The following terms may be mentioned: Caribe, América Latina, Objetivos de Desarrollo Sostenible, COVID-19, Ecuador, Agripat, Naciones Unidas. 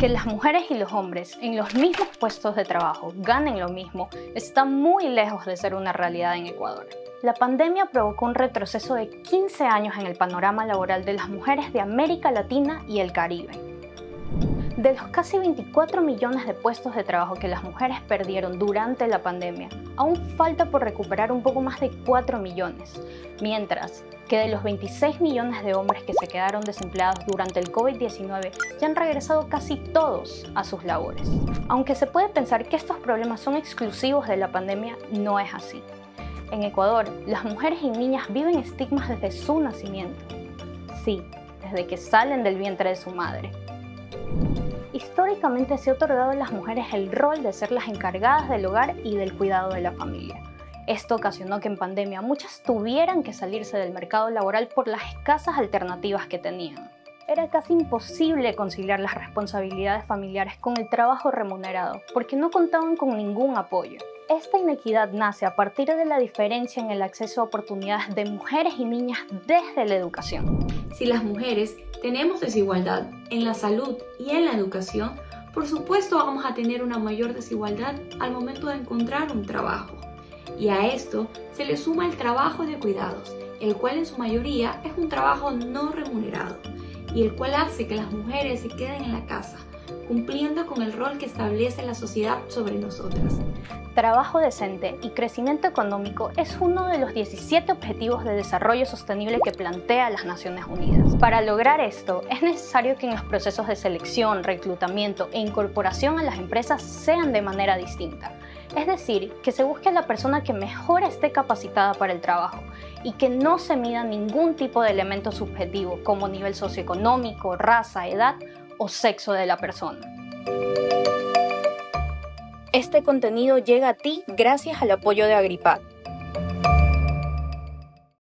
que las mujeres y los hombres en los mismos puestos de trabajo ganen lo mismo está muy lejos de ser una realidad en Ecuador. La pandemia provocó un retroceso de 15 años en el panorama laboral de las mujeres de América Latina y el Caribe. De los casi 24 millones de puestos de trabajo que las mujeres perdieron durante la pandemia, aún falta por recuperar un poco más de 4 millones, mientras que de los 26 millones de hombres que se quedaron desempleados durante el COVID-19 ya han regresado casi todos a sus labores. Aunque se puede pensar que estos problemas son exclusivos de la pandemia, no es así. En Ecuador, las mujeres y niñas viven estigmas desde su nacimiento. Sí, desde que salen del vientre de su madre. Históricamente se ha otorgado a las mujeres el rol de ser las encargadas del hogar y del cuidado de la familia. Esto ocasionó que en pandemia muchas tuvieran que salirse del mercado laboral por las escasas alternativas que tenían. Era casi imposible conciliar las responsabilidades familiares con el trabajo remunerado, porque no contaban con ningún apoyo. Esta inequidad nace a partir de la diferencia en el acceso a oportunidades de mujeres y niñas desde la educación. Si las mujeres tenemos desigualdad en la salud y en la educación, por supuesto vamos a tener una mayor desigualdad al momento de encontrar un trabajo. Y a esto se le suma el trabajo de cuidados, el cual en su mayoría es un trabajo no remunerado y el cual hace que las mujeres se queden en la casa, cumpliendo con el rol que establece la sociedad sobre nosotras. Trabajo decente y crecimiento económico es uno de los 17 Objetivos de Desarrollo Sostenible que plantea las Naciones Unidas. Para lograr esto, es necesario que en los procesos de selección, reclutamiento e incorporación a las empresas sean de manera distinta. Es decir, que se busque a la persona que mejor esté capacitada para el trabajo y que no se mida ningún tipo de elemento subjetivo como nivel socioeconómico, raza, edad o sexo de la persona. Este contenido llega a ti gracias al apoyo de Agripat.